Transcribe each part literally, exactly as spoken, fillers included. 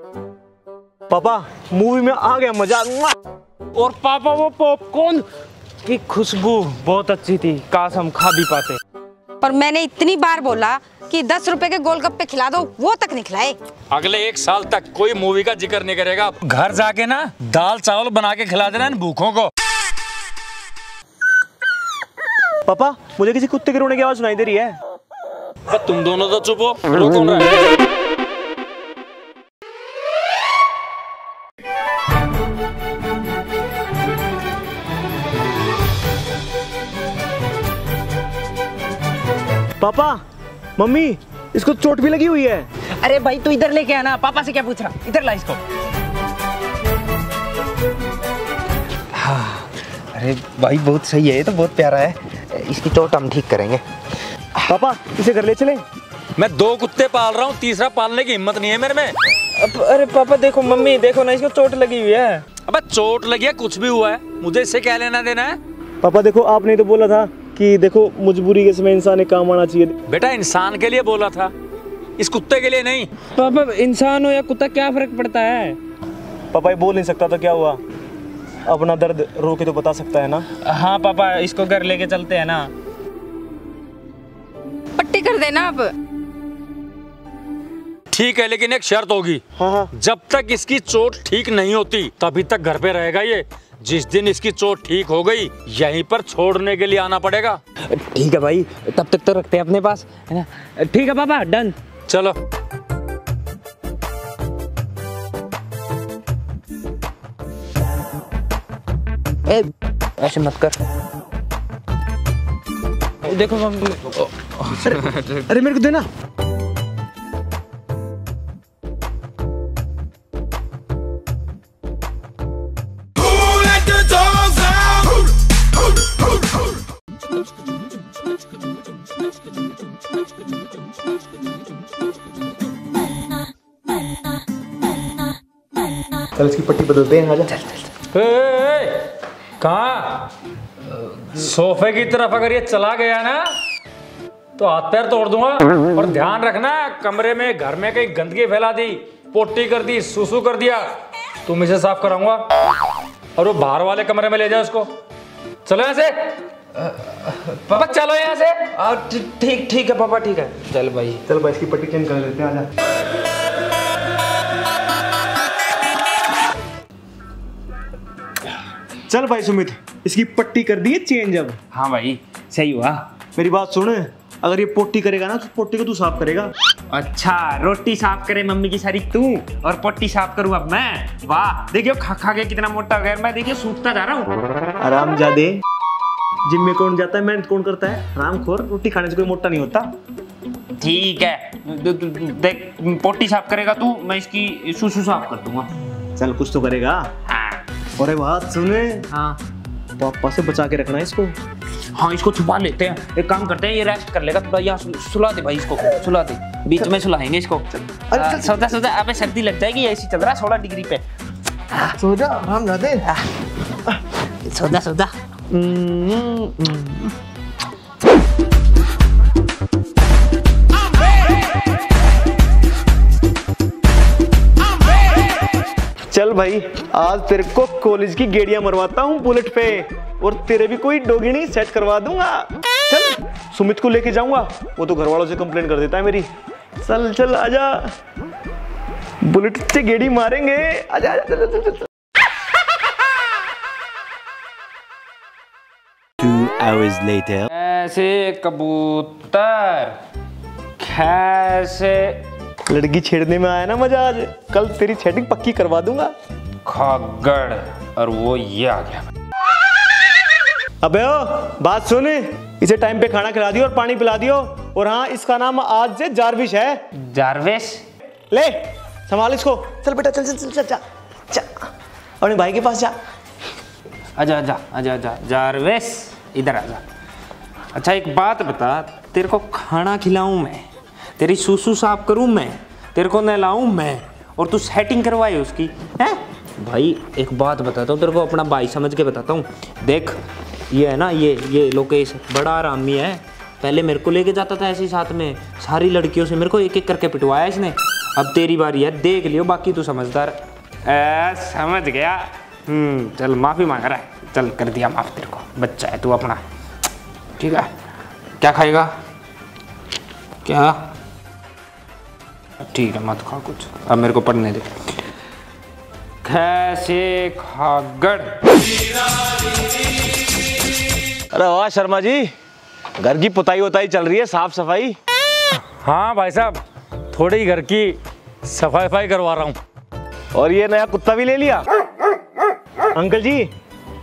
पापा मूवी में आ गया मजा। और पापा वो पॉपकॉर्न की खुशबू बहुत अच्छी थी, काश हम खा भी पाते। पर मैंने इतनी बार बोला कि दस रुपए के गोलगप्पे खिला दो, वो तक नहीं खिलाए। अगले एक साल तक कोई मूवी का जिक्र नहीं करेगा। घर जाके ना दाल चावल बना के खिला देना भूखों को। पापा मुझे किसी कुत्ते के रोने की आवाज सुनाई दे रही है। पर तुम दोनों तो चुप हो, रो कौन रहा है? पापा मम्मी इसको चोट भी लगी हुई है। अरे भाई तू इधर लेके आना, पापा से क्या पूछ रहा, इधर ला इसको। हाँ अरे भाई बहुत सही है, ये तो बहुत प्यारा है, इसकी चोट हम ठीक करेंगे। पापा इसे घर ले चलें? मैं दो कुत्ते पाल रहा हूँ, तीसरा पालने की हिम्मत नहीं है मेरे में। अब, अरे पापा देखो मम्मी देखो ना इसको चोट लगी हुई है। अब चोट लगी है कुछ भी हुआ है, मुझे इससे क्या लेना देना है। पापा देखो आपने तो बोला था कि देखो मजबूरी के समय इंसान एक काम आना चाहिए। बेटा इंसान के लिए बोला था, इस कुत्ते के लिए नहीं। पापा इंसान हो या कुत्ता क्या फर्क पड़ता है। पापा ये बोल नहीं सकता तो क्या हुआ, अपना दर्द रो के तो बता सकता है ना। हाँ पापा इसको घर लेके चलते हैं ना। पट्टी कर देना अब। ठीक है लेकिन एक शर्त होगी। हाँ हाँ। जब तक इसकी चोट ठीक नहीं होती तभी तक घर पे रहेगा ये। जिस दिन इसकी चोट ठीक हो गई यहीं पर छोड़ने के लिए आना पड़ेगा। ठीक है भाई तब तक तो रखते हैं अपने पास, है ना। ठीक है पापा डन, चलो। ए, ऐसे मत कर। देखो अरे, अरे मेरे को देना। चल इसकी पट्टी बदलते हैं, आजा। चल चल। ए, ए, ए, कहाँ सोफे की तरफ अगर ये चला गया ना तो हाथ पैर तोड़ दूंगा। और ध्यान रखना कमरे में घर में कहीं गंदगी फैला दी, पोटी कर दी, सुसु कर दिया, तुम इसे साफ कराऊंगा। और वो बाहर वाले कमरे में ले जाओ उसको। चलो यहाँ से पापा, चलो यहाँ से। ठीक ठीक है पापा ठीक है। चल भाई चल भाई इसकी पट्टी चेंज कर लेते हैं, आजा। चल भाई सुमित इसकी पट्टी कर दी है चेंज अब। हाँ भाई सही हुआ। मेरी बात सुन, अगर ये पोटी करेगा ना तो पोटी को तू साफ करेगा। अच्छा रोटी साफ करे मम्मी की सारी तू और पोटी साफ करूँ अब मैं। वाह देखियो खा खा के कितना मोटा हो गया मैं, देखियो सूखता जा रहा हूँ। आराम जादे जिम में कौन जाता है, मेहनत कौन करता है। आराम खोर, रोटी खाने से कोई मोटा नहीं होता। ठीक है देख पोटी साफ करेगा तू, मैं इसकी सुसु साफ कर दूंगा। चल कुछ तो करेगा। अरे बात सुने। हाँ पापा से बचा के रखना इसको। हाँ इसको छुपा लेते हैं, एक काम करते हैं ये रेस्ट कर लेगा थोड़ा। यहाँ सुला दे भाई इसको, सुला दे बीच में सुलाएंगे इसको। अरे सोचा सोचा अबे सर्दी लग जाएगी, ऐसी चल रहा सोलह डिग्री पे। सोजा आराम ना दे, सोजा सोजा। चल भाई आज तेरे को कॉलेज की गेड़ियां मरवाता हूँ बुलेट पे, और तेरे भी कोई डोगी नहीं सेट करवा दूंगा। चल सुमित को लेके जाऊंगा, वो तो घर वालों से कंप्लेन कर देता है मेरी। चल चल आजा, बुलेट से गेड़ी मारेंगे। आजा आजा चल चल चल। Two hours later. कैसे कबूतर कैसे लड़की छेड़ने में आया ना मजा, आज कल तेरी छेटिंग पक्की करवा दूंगा। खगड़ और वो ये आ गया। अबे ओ बात सुन, इसे टाइम पे खाना खिला दियो और पानी पिला दियो। और हाँ इसका नाम आज से जारविश है। जारविश ले संभाल इसको। चल बेटा चल चल चल चल जा जा अपने भाई के पास जा। आजा आजा आजा आजा जारविश इधर आजा। अच्छा एक बात बता, तेरे को खाना खिलाऊं मैं, तेरी सुसु साफ करूं मैं, तेरे को नहलाऊं मैं, और तू सेटिंग करवाए उसकी है। भाई एक बात बताता हूँ तेरे को, अपना भाई समझ के बताता हूँ। देख ये है ना ये ये लोकेश बड़ा आरामी है, पहले मेरे को लेके जाता था ऐसे साथ में, सारी लड़कियों से मेरे को एक एक करके पिटवाया इसने। अब तेरी बारी है, देख लियो बाकी तू समझदार। ए, समझ गया। हम्म चल माफ़ी मांग रहा है, चल कर दिया माफ़, तेरे को बच्चा है तू अपना, ठीक है। क्या खाएगा? क्या? ठीक है मत खा कुछ, अब मेरे को पढ़ने दे। कैसे खागड़। अरे वाह शर्मा जी, घर की पुताई उताई चल रही है, साफ सफाई? हाँ भाई साहब, थोड़ी घर की सफाई सफाई करवा रहा हूँ। और ये नया कुत्ता भी ले लिया? अंकल जी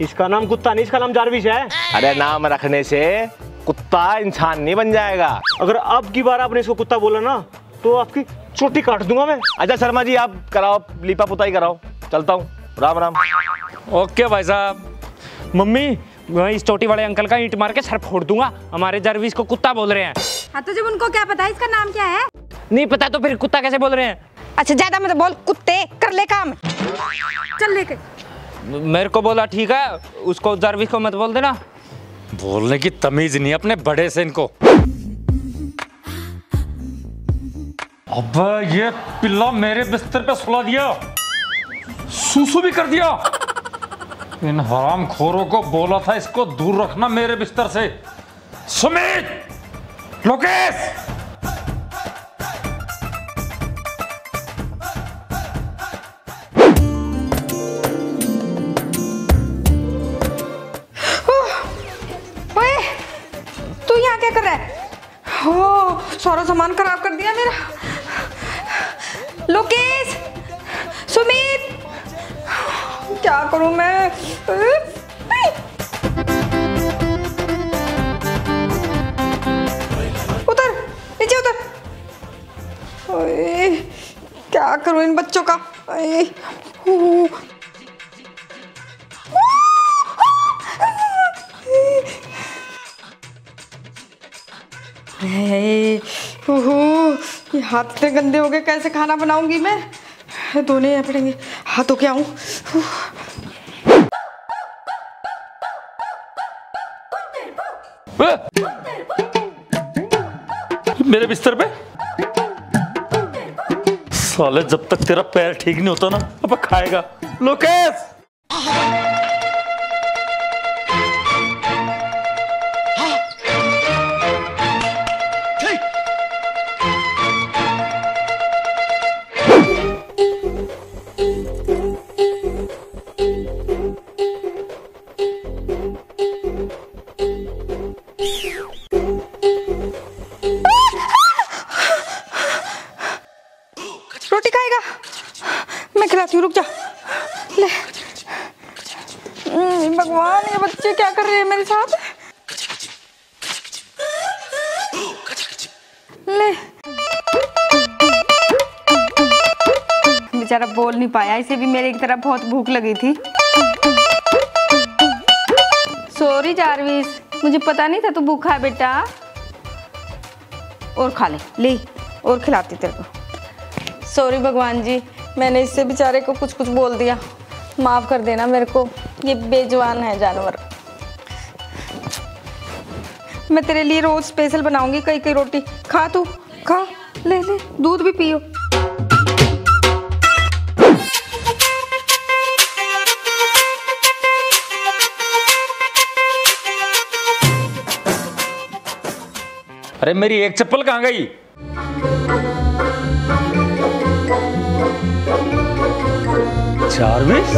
इसका नाम कुत्ता नहीं, इसका नाम जारविश है। अरे नाम रखने से कुत्ता इंसान नहीं बन जाएगा। अगर अब की बार आपने इसको कुत्ता बोला ना तो आपकी चोटी काट दूंगा मैं। अच्छा शर्मा जी आप कराओ लीपा पुताई कराओ, चलता हूँ, राम राम। ओके भाई साहब। मम्मी मैं इस चोटी वाले अंकल का ईंट मार के सर फोड़ दूंगा, हमारे जारविश को कुत्ता बोल रहे हैं। हाँ तो जब उनको क्या पता इसका नाम क्या है? नहीं पता तो फिर कुत्ता कैसे बोल रहे हैं? अच्छा ज्यादा मत बोल कुत्ते, कर ले काम, चल लेके। मेरे को बोला ठीक है, उसको जारविश को मत बोल देना। बोलने की तमीज नहीं अपने बड़े से इनको। अबे ये पिल्ला मेरे बिस्तर पे सुला दिया, सुसु भी कर दिया। इन हराम खोरों को बोला था इसको दूर रखना मेरे बिस्तर से। सुमित, लोकेश, सारा सामान खराब कर दिया मेरा। लोकेश, सुमित, क्या करूं मैं? उतर, नीचे उतर। ओए, क्या करूं इन बच्चों का। ओए, ये हाथ इतने गंदे हो गए, कैसे खाना बनाऊंगी मैं? धोने पड़ेंगे हाथ, धो के आऊं। मेरे बिस्तर पे साले, जब तक तेरा पैर ठीक नहीं होता ना अब खाएगा। लोकेश, रोटी खाएगा? मैं खिलाती हूँ, रुक जा। ले भगवान, ये बच्चे क्या कर रहे हैं मेरे साथ? ले बेचारा बोल नहीं पाया, इसे भी मेरे की तरह बहुत भूख लगी थी। सॉरी जारविश, मुझे पता नहीं था तू भूखा है बेटा। और खा ले, ले और खिलाती तेरे को। सॉरी भगवान जी, मैंने इससे बेचारे को कुछ कुछ बोल दिया, माफ़ कर देना मेरे को, ये बेजुबान है जानवर। मैं तेरे लिए रोज़ स्पेशल बनाऊंगी कई कई रोटी। खा तू, खा, ले ले, दूध भी पियो। अरे मेरी एक चप्पल कहाँ गई? जारविश?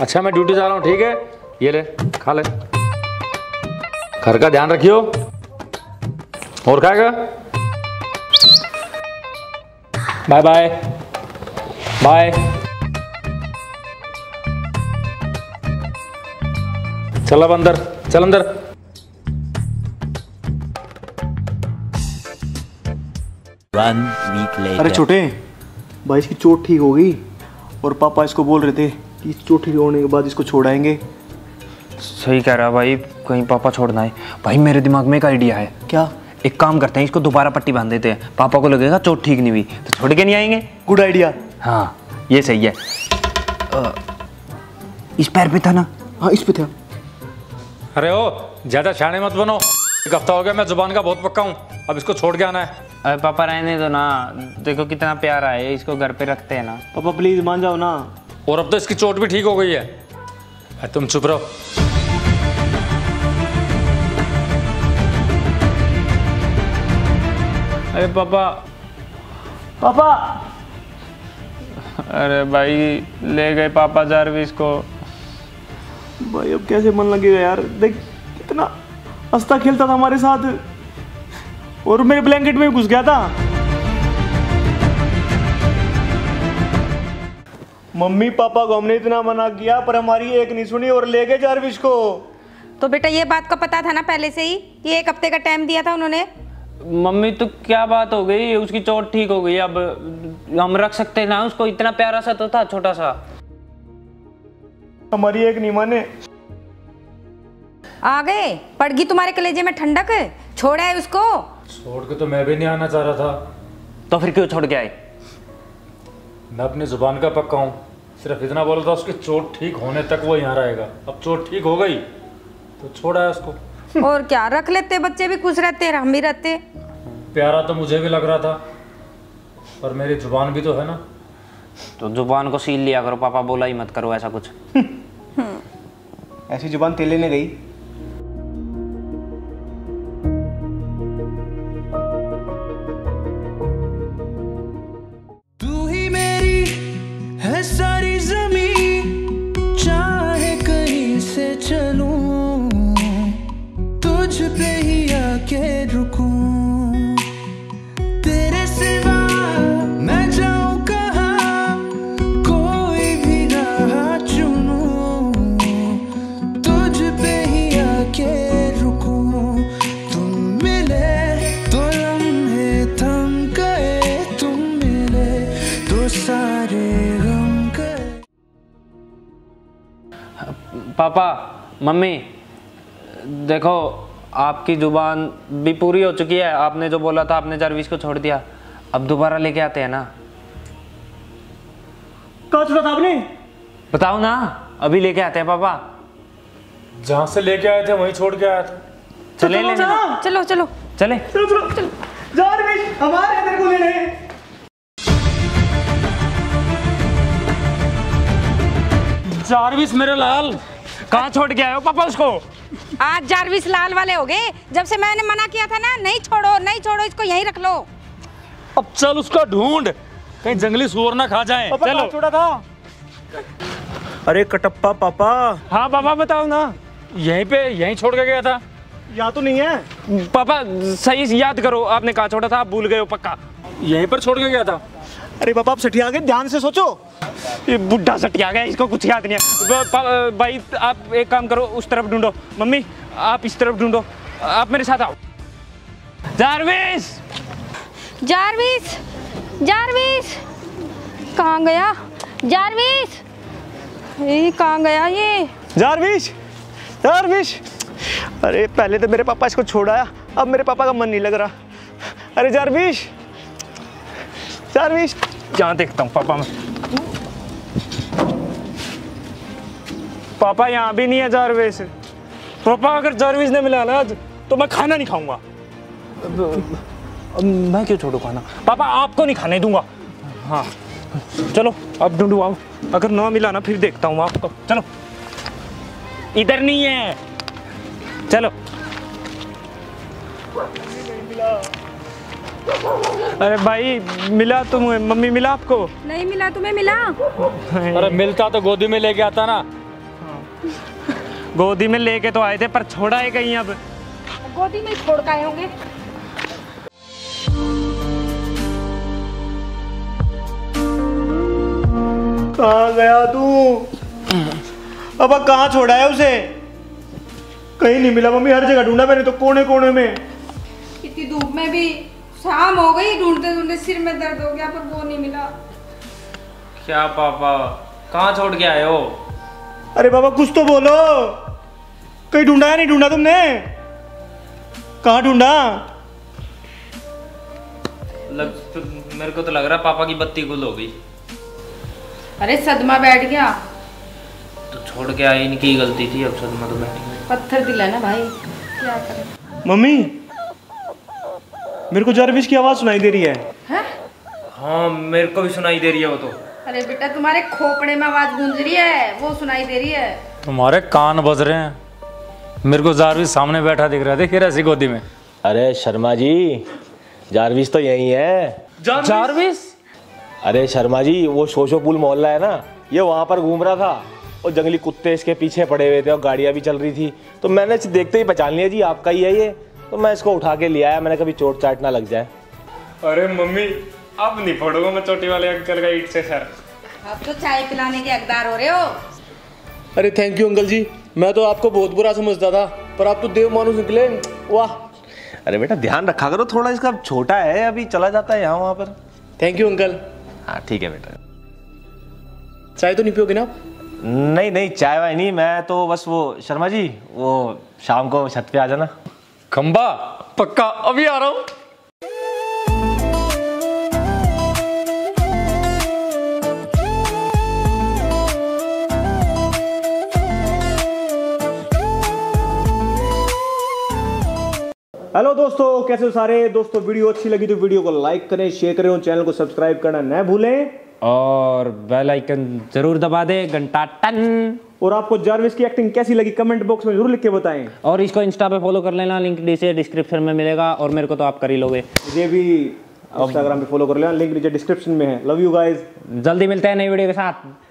अच्छा मैं ड्यूटी जा रहा हूँ, ठीक है, ये ले खा ले, घर का ध्यान रखियो। और खाएगा? बाय बाय बाय, चल अब अंदर, चल अंदर। One week later. अरे छोटे भाई, इसकी चोट ठीक हो गई और पापा इसको बोल रहे थे कि चोट ठीक होने के बाद इसको छोड़ाएंगे। सही कह रहा भाई, कहीं पापा छोड़ना है। भाई मेरे दिमाग में एक आइडिया है। क्या? एक काम करते हैं, इसको दोबारा पट्टी बांध देते हैं, पापा को लगेगा चोट ठीक नहीं हुई तो छोड़ के नहीं आएंगे। Good idea. हाँ ये सही है। आ, इस पैर पे था ना? हाँ इस पे था। अरे ओ ज़्यादा शाने मत बनो, एक हफ्ता हो गया मैं जुबान का बहुत पक्का हूँ, अब इसको छोड़ के आना है। अरे पापा रहने दो ना, देखो कितना प्यारा है, इसको घर पे रखते हैं ना। पापा प्लीज मान जाओ ना। और अब तो इसकी चोट भी ठीक हो गई है। तुम चुप रहो। अरे पापा पापा अरे भाई ले गए पापा जारविस को। भाई अब कैसे मन लगेगा यार, देख कितना हंसता खेलता था हमारे साथ और मेरे ब्लैंकेट में घुस गया था। मम्मी पापा को हमने इतना मना किया पर हमारी एक नहीं सुनी और ले गए जारविस को। तो बेटा ये बात का पता था ना पहले से ही, ये एक हफ्ते का टाइम दिया था उन्होंने। मम्मी तो क्या बात हो गई, उसकी चोट ठीक हो गई, अब हम रख सकते हैं ना उसको, इतना प्यारा सा तो था, छोटा सा। हमारी एक नहीं माने। आ गए, पड़ गई तुम्हारे कलेजे में ठंडक। छोड़ा है उसको। छोड़ के तो मैं भी नहीं आना चाह रहा था। तो फिर क्यों छोड़ के आए? मैं अपनी जुबान का पक्का हूँ, सिर्फ इतना बोला था उसकी चोट ठीक होने तक वो यहाँ रहेगा। अब चोट ठीक हो गई तो छोड़ा है उसको। और क्या, रख लेते, बच्चे भी खुश रहते, हम भी रहते। प्यारा तो मुझे भी लग रहा था पर मेरी जुबान भी तो है ना। तो जुबान को सील लिया करो, पापा बोला ही मत करो ऐसा कुछ। ऐसी जुबान तेले में गई। तू ही मेरी है सारी जमीन, चाहे कहीं से चलूं पे ही आके रुकूं, तेरे सिवा मैं जाऊं कहाँ, कोई भी राह चुनूं, तुझ पे ही आके रुकूं। तुम मिले तो लम्हे थम गए, तुम मिले तो सारे गम गए। पापा मम्मी देखो, आपकी जुबान भी पूरी हो चुकी है, आपने जो बोला था आपने जारविस को छोड़ दिया, अब दोबारा लेके आते हैं ना। कहाँ छोड़ा था आपने? बताओ ना, अभी लेके आते हैं पापा। जहाँ से लेके आए थे वहीं छोड़ के आया था। चले ले, चलो चलो चले चलो चलो चलो जारविस हमारे अंदर को ले ले। जारविस मेरे लाल, कहाँ छोड़ के आए हो पापा उसको? आज जारविस लाल वाले हो गए, जब से मैंने मना किया था ना, नहीं छोड़ो नहीं छोड़ो, इसको यहीं रख लो। अब चल उसका ढूंढ, कहीं जंगली सुअर ना खा जाए। चलो छोड़ा था। अरे कटप्पा पापा। हाँ पापा बताओ ना, यहीं पे यहीं छोड़ के गया था। यहाँ तो नहीं है पापा, सही से याद करो आपने कहाँ छोड़ा था, आप भूल गए हो पक्का। यहीं पर छोड़ के गया था। अरे पापा आप सटिया गए, ध्यान से सोचो। ये बुढ़ा सटिया गया, इसको कुछ याद नहीं है। भाई आप एक काम करो, उस तरफ ढूंढो, मम्मी आप इस तरफ ढूंढो, आप मेरे साथ आओ। जारविस जारविस जारविस कहाँ गया? जारविस ये कहाँ गया ये? जारविस जारविस अरे पहले तो मेरे पापा इसको छोड़ाया, अब मेरे पापा का मन नहीं लग रहा। अरे जारविस जारविस यहाँ देखता हूँ पापा में। पापा यहाँ भी नहीं है जारविस। पापा अगर जारविस ने मिला ना तो मैं खाना नहीं खाऊंगा। मैं क्यों छोड़ू खाना? पापा आपको नहीं खाने दूंगा। हाँ चलो अब ढूंढू, आओ। अगर ना मिला ना फिर देखता हूँ आपको। चलो इधर नहीं है, चलो। अरे भाई मिला तुम्हें? मम्मी मिला आपको? नहीं मिला, तुम्हें मिला? अरे मिलता तो गोदी में लेके आता ना। गोदी में लेके तो आए थे पर छोड़ा है कहीं, अब गोदी में छोड़ के आए होंगे। कहाँ गया तू? अब कहाँ छोड़ा है उसे? कहीं नहीं मिला मम्मी, हर जगह ढूंढा मैंने तो, कोने कोने में। इतनी धूप में भी शाम हो गई, ढूंढते ढूंढते सिर में दर्द हो गया पर वो नहीं मिला। क्या पापा कहाँ छोड़ के आए हो? अरे पापा कुछ तो बोलो, कहीं ढूंढा या नहीं ढूंढा तुमने? कहाँ ढूंढा? लग तो, मेरे को तो लग रहा पापा की बत्ती गुल हो गई। अरे सदमा बैठ गया। तो छोड़ के आए, इनकी गलती थी, अब सदमा तो बैठ गया। पत्थर दिला ना भाई, क्या करें। मम्मी मेरे को जरविश की आवाज सुनाई दे रही है, है? हाँ मेरे को भी सुनाई दे रही है वो तो। अरे बेटा तुम्हारे खोपड़े में आवाज गूंज रही है, वो सुनाई दे रही है। तुम्हारे कान बज रहे हैं। मेरे को जारविश सामने बैठा दिख रहा है, देखिए ऐसी गोदी में। अरे शर्मा जी जारविश तो यही है। जारविश? अरे शर्मा जी वो सोशोपूल मोहल्ला है ना, ये वहाँ पर घूम रहा था और जंगली कुत्ते इसके पीछे पड़े हुए थे और गाड़ियाँ भी चल रही थी, तो मैंने इसे देखते ही पहचान लिया जी आपका ही है ये, तो मैं इसको उठा के ले आया। मैंने कभी चोट चाट ना लग जाए। अरे मम्मी अब नहीं फोड़ूंगा मैं चोटी वाले अंकल का ईंट से सर। आप तो चाय पिलाने के हकदार हो रहे हो। अरे थैंक यू अंकल जी, मैं तो आपको बहुत बुरा समझता था पर आप तो देव मानुष निकले, वाह। अरे बेटा ध्यान रखा करो थोड़ा, इसका छोटा है अभी चला जाता है यहाँ वहाँ पर। Thank you uncle. हाँ ठीक है बेटा। चाय तो नहीं पियोगे ना? नहीं नहीं चाय वाय नहीं, मैं तो बस वो शर्मा जी वो शाम को छत पे आ जाना। खंबा पक्का, अभी आ रहा हूँ। हेलो दोस्तों, कैसे हो सारे दोस्तों? वीडियो अच्छी लगी तो वीडियो को लाइक करें, शेयर करें और चैनल को सब्सक्राइब करना न भूलें और बेल आइकन जरूर दबा दे, घंटा टन। और आपको जारविश की एक्टिंग कैसी लगी कमेंट बॉक्स में जरूर लिख के बताएं। और इसको इंस्टा पे फॉलो कर लेना, लिंक नीचे डिस्क्रिप्शन में मिलेगा। और मेरे को तो आप कर ही लोगे। मुझे भी इंस्टाग्राम पे फॉलो कर लेना, लिंक नीचे डिस्क्रिप्शन में है। लव यू गाइज, जल्दी मिलते हैं नई वीडियो के साथ।